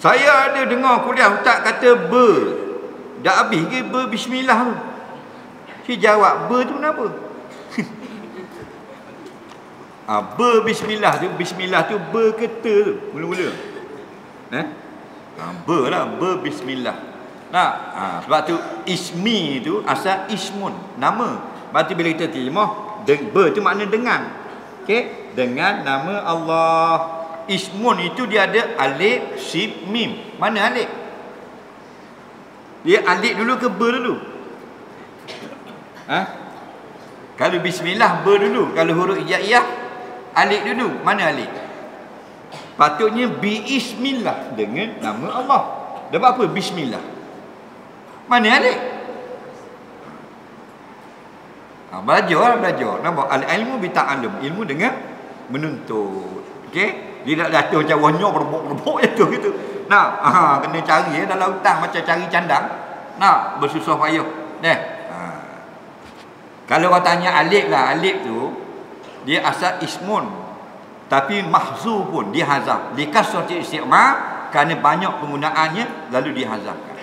Saya ada dengar kuliah ustaz kata ber. Dah habis ke ber bismillah tu? Saya jawab ber tu kenapa? Ber bismillah tu ber ke te tu mula-mula. Ber lah, ber bismillah. Nah, sebab tu ismi tu asal ismun, nama. Berarti bila kita terjemah ber tu makna dengan. Okey, dengan nama Allah. Ismun itu dia ada alif, sif, mim. Mana alif? Dia alif dulu ke ber dulu? Ha? Kalau bismillah ber dulu, kalau huruf hijaiyah alif dulu. Mana alif? Patutnya bismillah, dengan nama Allah. Dah buat apa bismillah? Mana alif? Ha, belajar. Nampak al-ilmu bi ta'allum. Ilmu dengan menuntut. Okey? Dia tak jatuh macam wanya berbuk-berbuk jatuh gitu. Nah, kena cari dalam hutang macam cari candang. Nah, bersusah payah. Nah. Kalau orang tanya alif lah, alif tu dia asal ismun. Tapi mahzuf pun dia hazaf. Dia kasrati isti'mal kerana banyak penggunaannya lalu dihazafkan.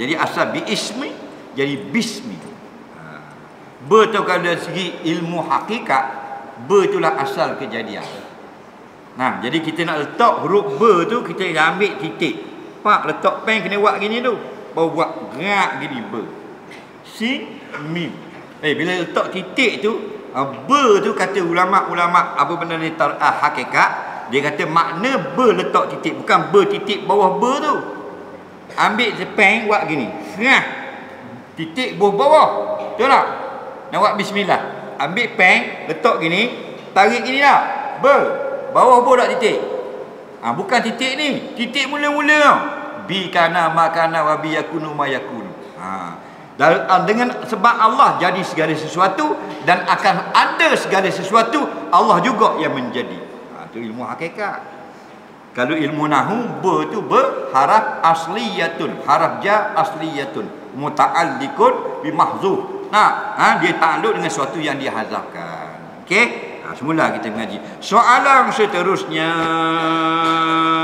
Jadi asal bi ismi jadi bismi. Bertolak dari segi ilmu hakikat, ber itulah asal kejadian. Nah, jadi kita nak letak huruf ba tu kita ambil titik. Pak letak pen kena buat gini tu. Baru buat gerak gini ba. Si mim. Bila letak titik tu, ba tu kata ulama-ulama apa benda ni hakikat, dia kata makna ba letak titik bukan ba titik bawah ba tu. Ambil pen buat gini. Serah. Titik bawah. Betul tak? Nak buat bismillah. Ambil pen letak gini, tarik gini lah. Ba. Bawah pun tak titik. Bukan titik ni. Titik mula-mula tau. Bi kana ma kana wa bi yakunu ma yakunu. Dengan sebab Allah jadi segala sesuatu dan akan ada segala sesuatu, Allah juga yang menjadi. Itu ilmu hakikat. Kalau ilmu nahwu ba tu berharaf asliyatun, haraf ja asliyatun, muta'alliqun bi mahzuf. Dia ta'alluq dengan sesuatu yang dihazafkan. Okey? Semula kita mengaji soalan seterusnya.